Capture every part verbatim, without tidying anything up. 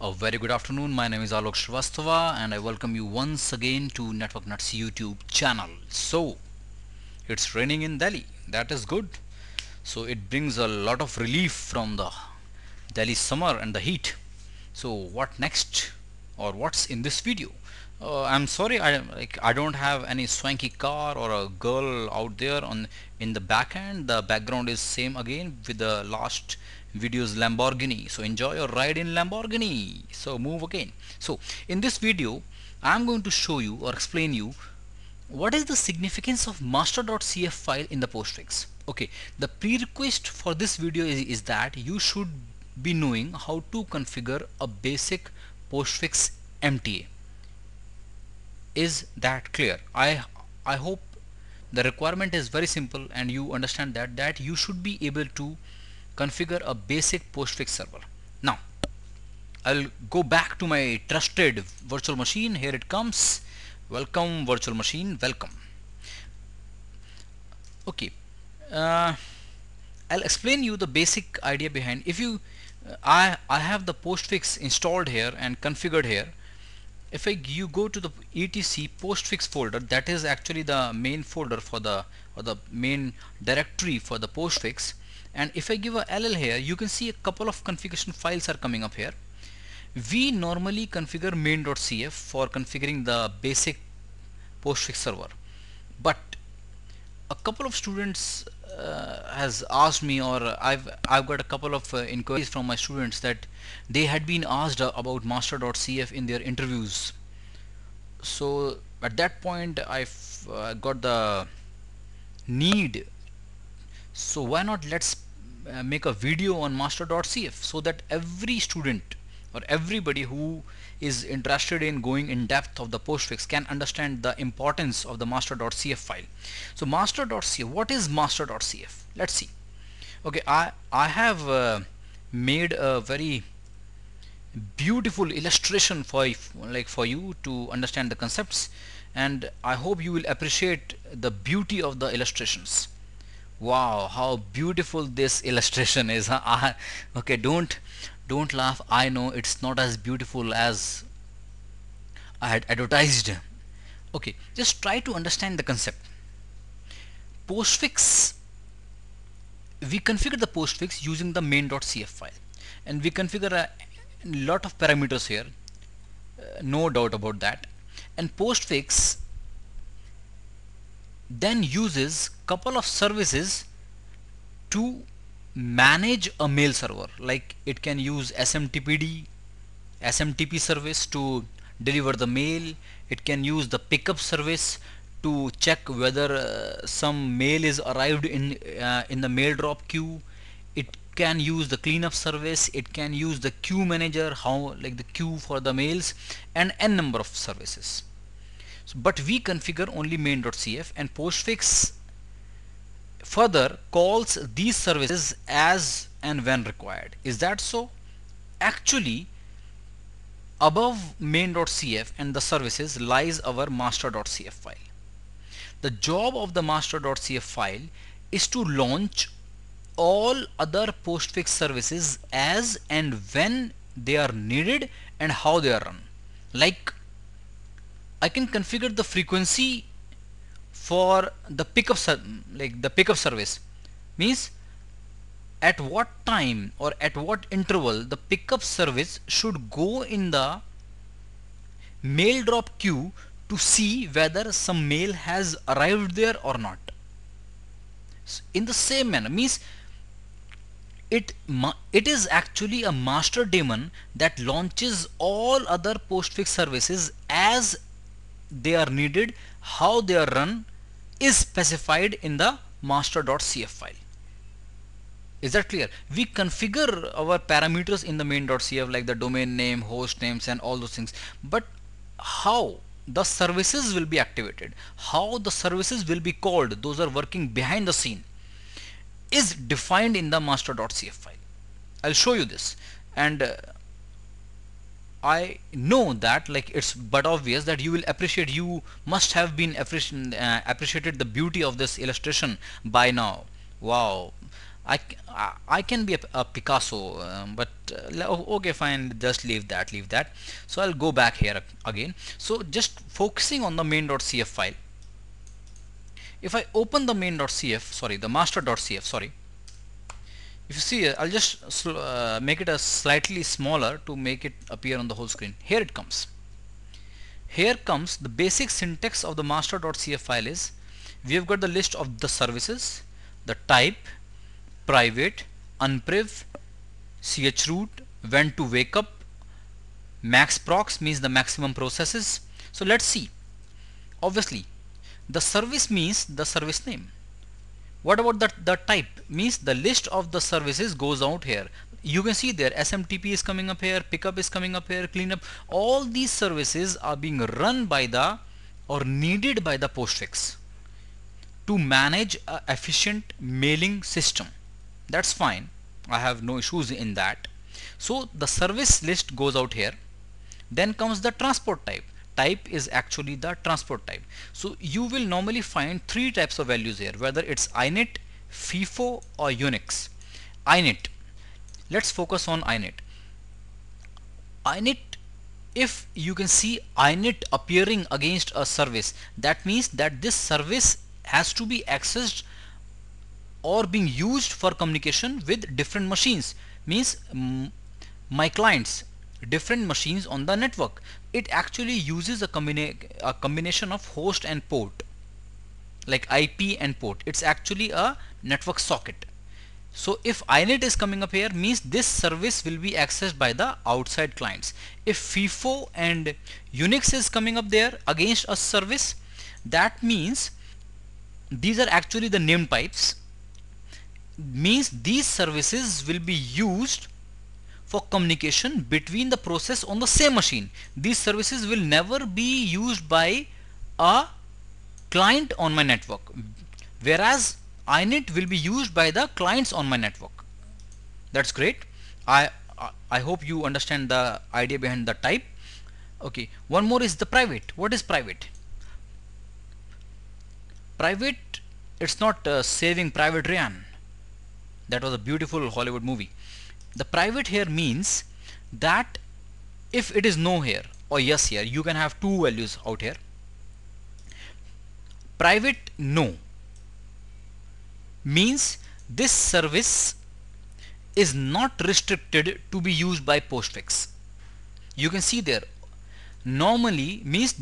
A very good afternoon. My name is Alok Srivastava and I welcome you once again to Network Nuts YouTube channel. So it's raining in Delhi. That is good. So it brings a lot of relief from the Delhi summer and the heat. So what next, or what's in this video? Uh, I'm sorry, I like I don't have any swanky car or a girl out there on in the back end. The background is same again with the last video's Lamborghini. So enjoy your ride in Lamborghini. So move again. So in this video, I'm going to show you or explain you what is the significance of master dot C F file in the postfix. Okay, the prerequisite for this video is, is that you should be knowing how to configure a basic postfix M T A. Is that clear? I I hope the requirement is very simple and you understand that that you should be able to configure a basic postfix server. Now I'll go back to my trusted virtual machine. Here it comes. Welcome virtual machine. Welcome. Okay, uh, I'll explain you the basic idea behind. If you I I have the postfix installed here and configured here. If I, you go to the E T C postfix folder, that is actually the main folder for the or the main directory for the postfix, and if I give a L L here, you can see a couple of configuration files are coming up here. We normally configure main dot C F for configuring the basic postfix server, but a couple of students uh, has asked me, or I've I've got a couple of uh, inquiries from my students that they had been asked uh, about master dot C F in their interviews. So at that point I've uh, got the need, so why not let's uh, make a video on master dot C F so that every student or everybody who is interested in going in depth of the postfix can understand the importance of the master dot C F file. So master dot C F, what is master dot C F? Let's see. Okay, I, I have uh, made a very beautiful illustration for like for you to understand the concepts, and I hope you will appreciate the beauty of the illustrations. Wow, how beautiful this illustration is, huh? Okay, don't Don't laugh. I know it's not as beautiful as I had advertised. Okay, just try to understand the concept. Postfix, we configure the postfix using the main dot C F file, and we configure a lot of parameters here, uh, no doubt about that. And postfix then uses couple of services to manage a mail server, like it can use S M T P D S M T P service to deliver the mail. It can use the pickup service to check whether uh, some mail is arrived in uh, in the mail drop queue. It can use the cleanup service. It can use the queue manager, how like the queue for the mails, and n number of services. So, but we configure only main dot C F, and postfix further calls these services as and when required. Is that so? Actually, above main dot C F and the services lies our master dot C F file. The job of the master dot C F file is to launch all other postfix services as and when they are needed and how they are run. Like, I can configure the frequency for the pickup, like the pickup service, means at what time or at what interval the pickup service should go in the mail drop queue to see whether some mail has arrived there or not. In the same manner, means it it is actually a master daemon that launches all other postfix services as they are needed, how they are run is specified in the master dot C F file. Is that clear? We configure our parameters in the main dot C F, like the domain name, host names, and all those things, but how the services will be activated, how the services will be called, those are working behind the scene, is defined in the master dot C F file. I'll show you this, and uh, I know that like it's but obvious that you will appreciate, you must have been appreciated uh, appreciated the beauty of this illustration by now. Wow, I, I can be a, a Picasso, um, but uh, okay, fine, just leave that, leave that. So I'll go back here again. So just focusing on the main.cf file, if I open the main.cf, sorry, the master.cf, sorry, if you see, I'll just uh, make it a slightly smaller to make it appear on the whole screen. Here it comes. Here comes the basic syntax of the master.cf file is, we have got the list of the services, the type, private, unpriv, chroot, when to wake up, maxprox means the maximum processes. So let's see. Obviously, the service means the service name. What about the, the type? Means the list of the services goes out here. You can see there S M T P is coming up here, pickup is coming up here, cleanup. All these services are being run by the or needed by the postfix to manage an efficient mailing system. That's fine. I have no issues in that. So the service list goes out here. Then comes the transport type. Type is actually the transport type. So you will normally find three types of values here, whether it's init, FIFO or UNIX. Init. Let's focus on init. Init, if you can see init appearing against a service, that means that this service has to be accessed or being used for communication with different machines, means mm, my clients, different machines on the network. It actually uses a, combina a combination of host and port, like I P and port. It's actually a network socket. So if init is coming up here, means this service will be accessed by the outside clients. If FIFO and UNIX is coming up there against a service, that means these are actually the name types, means these services will be used for communication between the process on the same machine. These services will never be used by a client on my network, whereas init will be used by the clients on my network. That's great. I I hope you understand the idea behind the type. Okay, one more is the private. What is private? Private, it's not uh, Saving Private Ryan. That was a beautiful Hollywood movie. The private here means that if it is no here or yes here, you can have two values out here. Private no means this service is not restricted to be used by postfix. You can see there normally means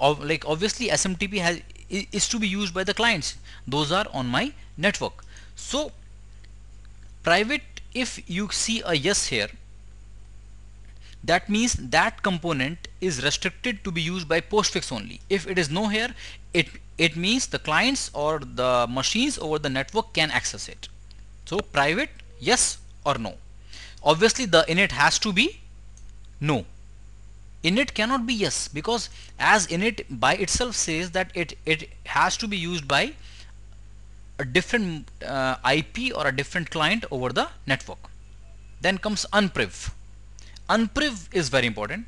like obviously S M T P has, is to be used by the clients. Those are on my network. So private, if you see a yes here, that means that component is restricted to be used by postfix only. If it is no here, it it means the clients or the machines over the network can access it. So private, yes or no. Obviously the init has to be no. Init cannot be yes, because as init by itself says that it it has to be used by a different uh, I P or a different client over the network. Then comes unpriv. Unpriv is very important.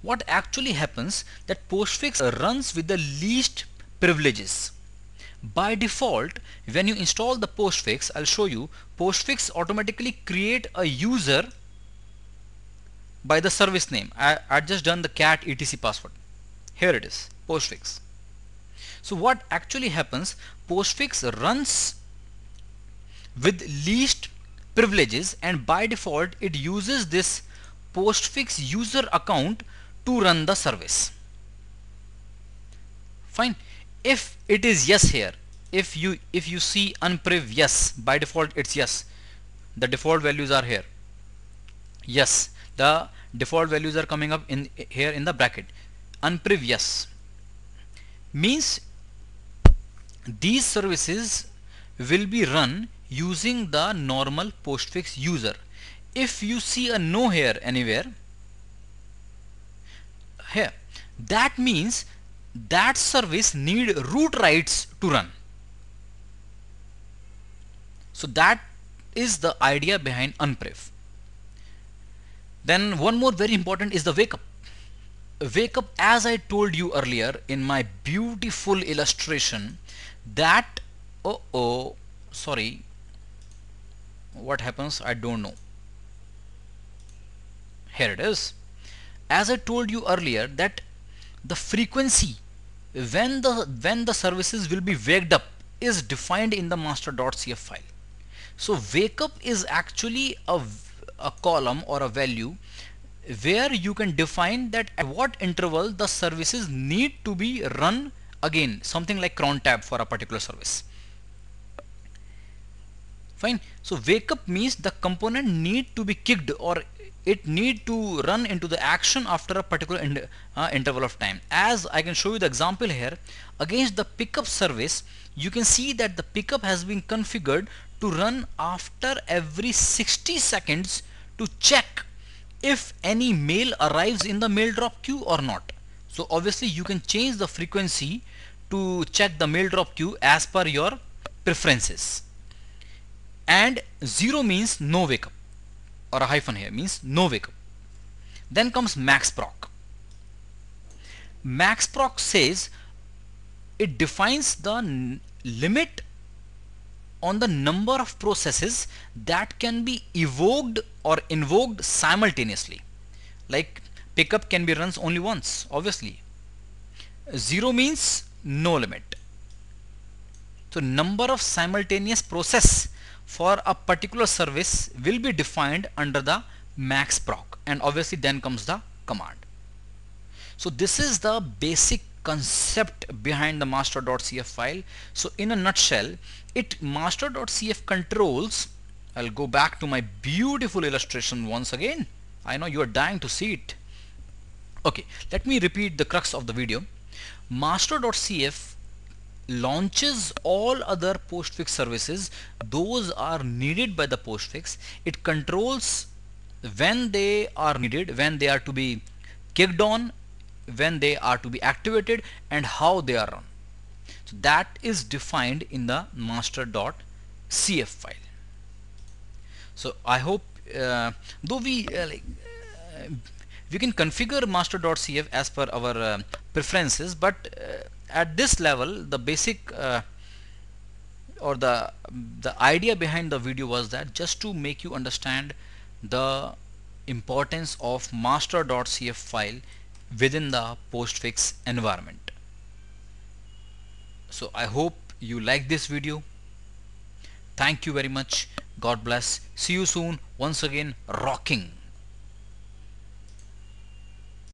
What actually happens that postfix runs with the least privileges. By default, when you install the postfix, I'll show you, postfix automatically create a user by the service name. I, I just done the cat E T C password. Here it is, postfix. So what actually happens, postfix runs with least privileges and by default it uses this postfix user account to run the service. Fine. If it is yes here, if you if you see unpriv yes, by default it's yes. The default values are here. Yes, the default values are coming up in here in the bracket. Unpriv yes means these services will be run using the normal postfix user. If you see a no here anywhere, here, that means that service need root rights to run. So that is the idea behind unpriv. Then one more very important is the wake up. Wake up, as I told you earlier in my beautiful illustration, that oh oh sorry what happens I don't know. Here it is. As I told you earlier that the frequency when the when the services will be waked up is defined in the master dot C F file. So wake up is actually a, a column or a value where you can define that at what interval the services need to be run again, something like cron tab for a particular service. Fine. So wake up means the component need to be kicked or it need to run into the action after a particular in, uh, interval of time. As I can show you the example here, against the pickup service, you can see that the pickup has been configured to run after every sixty seconds to check if any mail arrives in the mail drop queue or not. So obviously you can change the frequency to check the mail drop queue as per your preferences. And zero means no wake up, or a hyphen here means no wake up. Then comes max proc. Max proc says it defines the limit on the number of processes that can be evoked or invoked simultaneously. Like pickup can be runs only once, obviously. Zero means no limit. So number of simultaneous process for a particular service will be defined under the max proc, and obviously then comes the command. So this is the basic concept behind the master dot C F file. So in a nutshell, it master dot C F controls. I'll go back to my beautiful illustration once again. I know you are dying to see it. Okay, let me repeat the crux of the video. Master dot C F launches all other postfix services. Those are needed by the postfix. It controls when they are needed, when they are to be kicked on, when they are to be activated, and how they are run. So that is defined in the master dot C F file. So I hope uh, though we uh, like, uh, we can configure master dot C F as per our uh, preferences, but uh, at this level the basic uh, or the the idea behind the video was that just to make you understand the importance of master dot C F file within the postfix environment. So I hope you like this video. Thank you very much. God bless. See you soon. Once again, rocking.